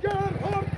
Get up!